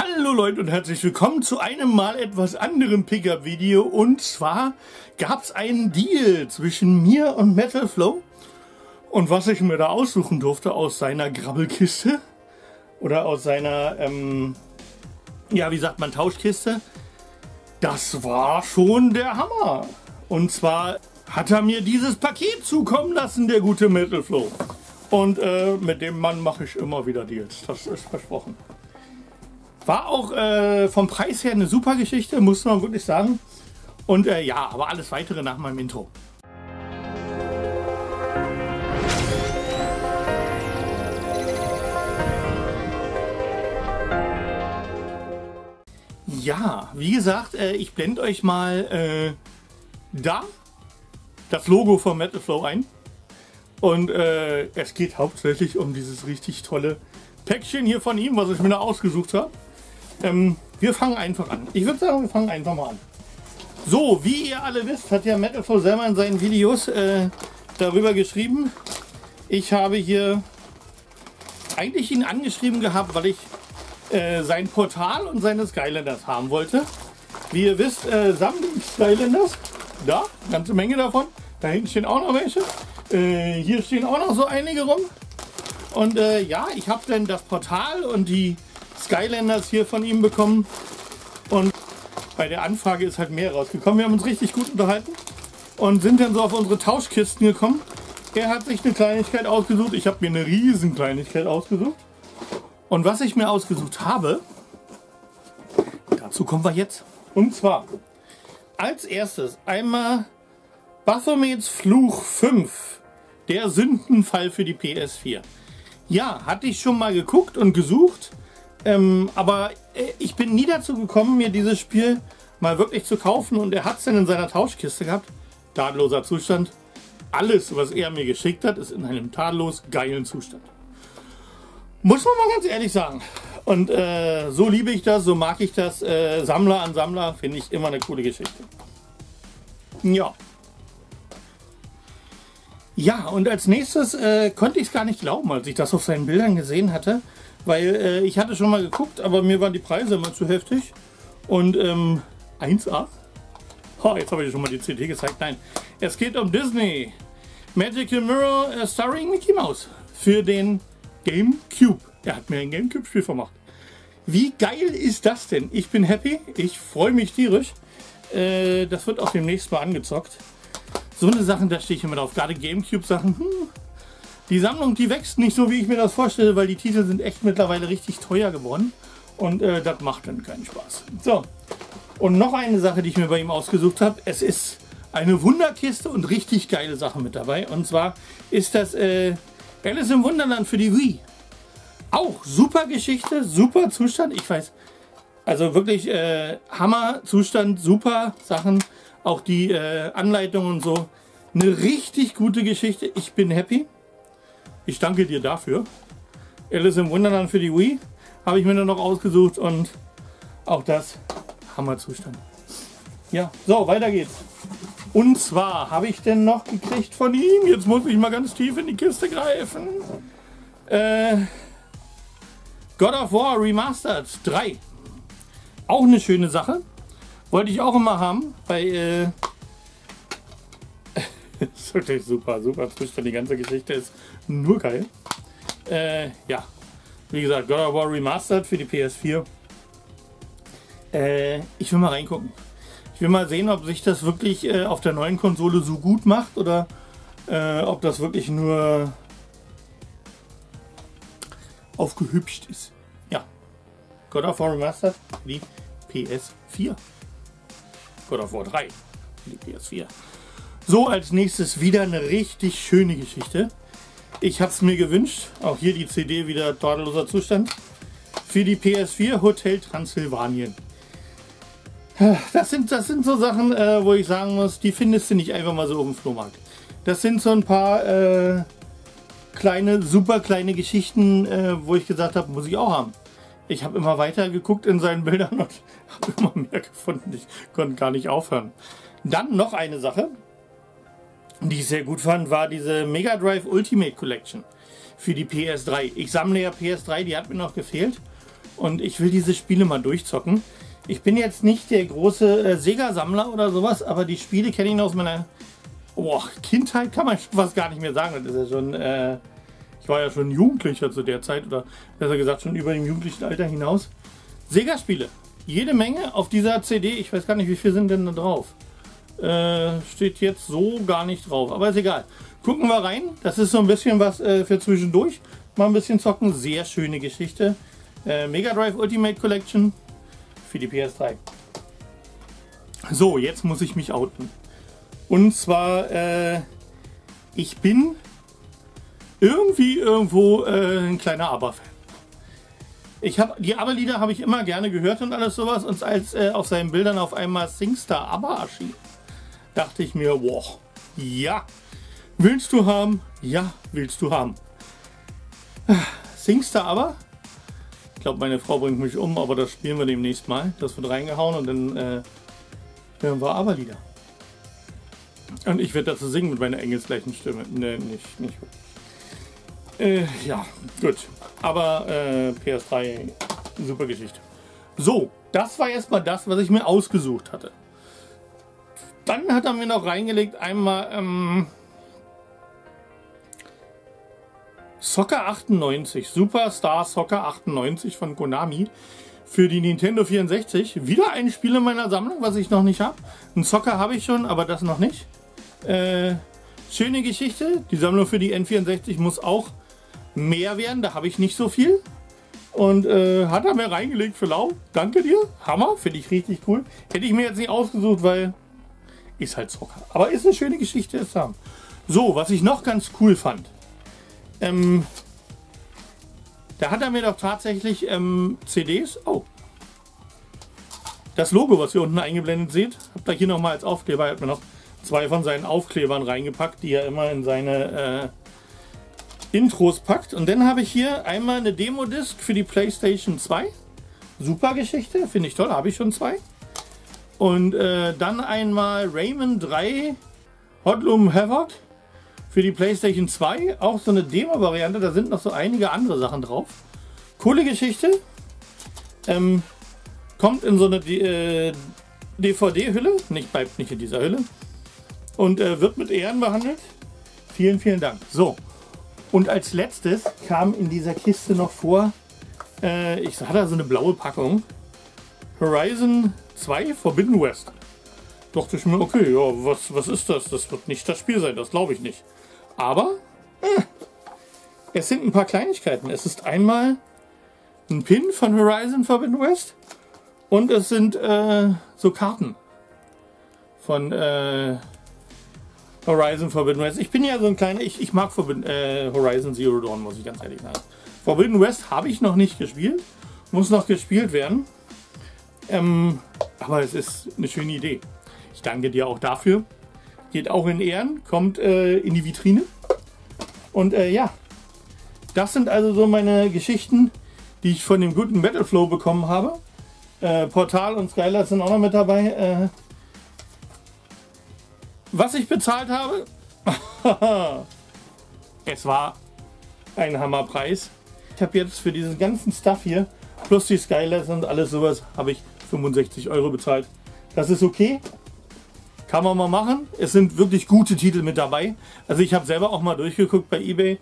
Hallo Leute und herzlich willkommen zu einem mal etwas anderen Pickup-Video, und zwar gab es einen Deal zwischen mir und Metalflow, und was ich mir da aussuchen durfte aus seiner Grabbelkiste oder aus seiner, ja, wie sagt man, Tauschkiste, das war schon der Hammer. Und zwar hat er mir dieses Paket zukommen lassen, der gute Metalflow, und mit dem Mann mache ich immer wieder Deals, das ist versprochen. War auch vom Preis her eine super Geschichte, muss man wirklich sagen. Und ja, aber alles weitere nach meinem Intro. Ja, wie gesagt, ich blende euch mal da das Logo von Metalflow ein. Und es geht hauptsächlich um dieses richtig tolle Päckchen hier von ihm, was ich mir da ausgesucht habe. Wir fangen einfach an. Ich würde sagen, wir fangen einfach mal an. So, wie ihr alle wisst, hat ja Metalflow selber in seinen Videos darüber geschrieben. Ich habe hier eigentlich ihn angeschrieben gehabt, weil ich sein Portal und seine Skylanders haben wollte. Wie ihr wisst, sammle ich Skylanders. Da, ganze Menge davon. Da hinten stehen auch noch welche. Hier stehen auch noch so einige rum. Und ja, ich habe dann das Portal und die Skylanders hier von ihm bekommen, und bei der Anfrage ist halt mehr rausgekommen. Wir haben uns richtig gut unterhalten und sind dann so auf unsere Tauschkisten gekommen. Er hat sich eine Kleinigkeit ausgesucht, ich habe mir eine riesen Kleinigkeit ausgesucht, und was ich mir ausgesucht habe, dazu kommen wir jetzt. Und zwar als erstes einmal Baphomets Fluch 5, der Sündenfall für die PS4. Ja, hatte ich schon mal geguckt und gesucht. Aber ich bin nie dazu gekommen, mir dieses Spiel mal wirklich zu kaufen, und er hat es dann in seiner Tauschkiste gehabt. Tadelloser Zustand. Alles, was er mir geschickt hat, ist in einem tadellos geilen Zustand. Muss man mal ganz ehrlich sagen. Und so liebe ich das, so mag ich das. Sammler an Sammler finde ich immer eine coole Geschichte. Ja. Ja, und als nächstes konnte ich es gar nicht glauben, als ich das auf seinen Bildern gesehen hatte. Weil ich hatte schon mal geguckt, aber mir waren die Preise immer zu heftig. Und 1A. Oh, jetzt habe ich schon mal die CD gezeigt. Nein, es geht um Disney Magical Mirror starring Mickey Mouse für den GameCube. Er hat mir ein GameCube-Spiel vermacht. Wie geil ist das denn? Ich bin happy. Ich freue mich tierisch. Das wird auch demnächst mal angezockt. So eine Sachen, da stehe ich immer drauf. Gerade GameCube-Sachen. Die Sammlung, die wächst nicht so, wie ich mir das vorstelle, weil die Titel sind echt mittlerweile richtig teuer geworden. Und das macht dann keinen Spaß. So, und noch eine Sache, die ich mir bei ihm ausgesucht habe. Es ist eine Wunderkiste und richtig geile Sachen mit dabei. Und zwar ist das Alice im Wunderland für die Wii. Auch super Geschichte, super Zustand. Ich weiß, also wirklich Hammer Zustand, super Sachen. Auch die Anleitungen und so. Eine richtig gute Geschichte. Ich bin happy. Ich danke dir dafür. Alice im Wunderland für die Wii habe ich mir dann noch ausgesucht, und auch das Hammerzustand. Ja, so, weiter geht's. Und zwar habe ich denn noch gekriegt von ihm, jetzt muss ich mal ganz tief in die Kiste greifen, God of War Remastered 3. Auch eine schöne Sache. Wollte ich auch immer haben, weil das ist wirklich super, super Zustand. Die ganze Geschichte ist nur geil. Ja, wie gesagt, God of War Remastered für die PS4. Ich will mal reingucken. Ich will mal sehen, ob sich das wirklich auf der neuen Konsole so gut macht, oder ob das wirklich nur aufgehübscht ist. Ja, God of War Remastered für die PS4. God of War 3 für die PS4. So, als nächstes wieder eine richtig schöne Geschichte. Ich habe es mir gewünscht. Auch hier die CD wieder tadelloser Zustand. Für die PS4 Hotel Transsilvanien. Das sind so Sachen, wo ich sagen muss, die findest du nicht einfach mal so auf dem Flohmarkt. Das sind so ein paar kleine, super kleine Geschichten, wo ich gesagt habe, muss ich auch haben. Ich habe immer weiter geguckt in seinen Bildern und habe immer mehr gefunden. Ich konnte gar nicht aufhören. Dann noch eine Sache, die ich sehr gut fand, war diese Mega Drive Ultimate Collection für die PS3. Ich sammle ja PS3, die hat mir noch gefehlt. und ich will diese Spiele mal durchzocken. Ich bin jetzt nicht der große Sega-Sammler oder sowas, aber die Spiele kenne ich noch aus meiner Kindheit, kann man schon fast gar nicht mehr sagen. Das ist ja schon, ich war ja schon Jugendlicher zu der Zeit, oder besser gesagt schon über dem jugendlichen Alter hinaus. Sega-Spiele, jede Menge auf dieser CD. Ich weiß gar nicht, wie viel sind denn da drauf. Steht jetzt so gar nicht drauf, aber ist egal. Gucken wir rein, das ist so ein bisschen was für zwischendurch. Mal ein bisschen zocken, sehr schöne Geschichte. Mega Drive Ultimate Collection für die PS3. So, jetzt muss ich mich outen. Und zwar, ich bin irgendwie irgendwo ein kleiner ABBA-Fan. Die ABBA-Lieder habe ich immer gerne gehört und alles sowas. Und als auf seinen Bildern auf einmal Singstar ABBA erschien, dachte ich mir, wow, ja, willst du haben? Ja, willst du haben. Singstar ABBA? Ich glaube, meine Frau bringt mich um, aber das spielen wir demnächst mal. Das wird reingehauen und dann hören wir ABBA-Lieder. Und ich werde dazu singen mit meiner engelsgleichen Stimme. Ne, nicht gut. Ja, gut. Aber PS3, super Geschichte. So, das war erstmal das, was ich mir ausgesucht hatte. Dann hat er mir noch reingelegt einmal Soccer 98, Superstar Soccer 98 von Konami für die Nintendo 64. Wieder ein Spiel in meiner Sammlung, was ich noch nicht habe. Ein Soccer habe ich schon, aber das noch nicht. Schöne Geschichte. Die Sammlung für die N64 muss auch mehr werden. Da habe ich nicht so viel. Und hat er mir reingelegt für lau. Danke dir. Hammer. Finde ich richtig cool. Hätte ich mir jetzt nicht ausgesucht, weil ist halt Soccer. Aber ist eine schöne Geschichte, es zu haben. So, was ich noch ganz cool fand. Da hat er mir doch tatsächlich CDs. Oh. Das Logo, was ihr unten eingeblendet seht, habt ihr hier nochmal als Aufkleber. Er hat mir noch zwei von seinen Aufklebern reingepackt, die er immer in seine Intros packt. Und dann habe ich hier einmal eine Demo-Disc für die Playstation 2. Super Geschichte, finde ich toll, habe ich schon zwei. Und dann einmal Rayman 3 Hotlum Havard für die Playstation 2. Auch so eine Demo-Variante, da sind noch so einige andere Sachen drauf. Coole Geschichte. Kommt in so eine DVD-Hülle, bleibt nicht in dieser Hülle. Und wird mit Ehren behandelt. Vielen, vielen Dank. So, und als letztes kam in dieser Kiste noch vor, ich sah da so eine blaue Packung, Horizon 2 Forbidden West. Dachte ich mir, okay, ja, was ist das? Das wird nicht das Spiel sein, das glaube ich nicht. Aber es sind ein paar Kleinigkeiten. Es ist einmal ein Pin von Horizon Forbidden West und es sind so Karten von Horizon Forbidden West. Ich bin ja so ein kleiner, ich mag Horizon Zero Dawn, muss ich ganz ehrlich sagen. Forbidden West habe ich noch nicht gespielt, muss noch gespielt werden. Aber es ist eine schöne Idee. Ich danke dir auch dafür. Geht auch in Ehren, kommt in die Vitrine. Und ja, das sind also so meine Geschichten, die ich von dem guten Metalflow bekommen habe. Portal und Skylanders sind auch noch mit dabei. Was ich bezahlt habe, es war ein Hammerpreis. Ich habe jetzt für diesen ganzen Stuff hier, plus die Skylanders und alles sowas, habe ich 65 € bezahlt. Das ist okay, kann man mal machen. Es sind wirklich gute Titel mit dabei. Also ich habe selber auch mal durchgeguckt bei eBay.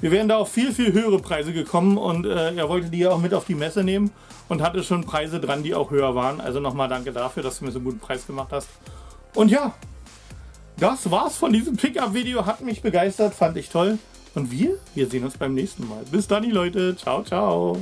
Wir wären da auf viel, viel höhere Preise gekommen und er wollte die ja auch mit auf die Messe nehmen und hatte schon Preise dran, die auch höher waren. Also nochmal danke dafür, dass du mir so einen guten Preis gemacht hast. Und ja, das war's von diesem Pickup-Video. Hat mich begeistert, fand ich toll. Und wir sehen uns beim nächsten Mal. Bis dann, die Leute. Ciao, ciao.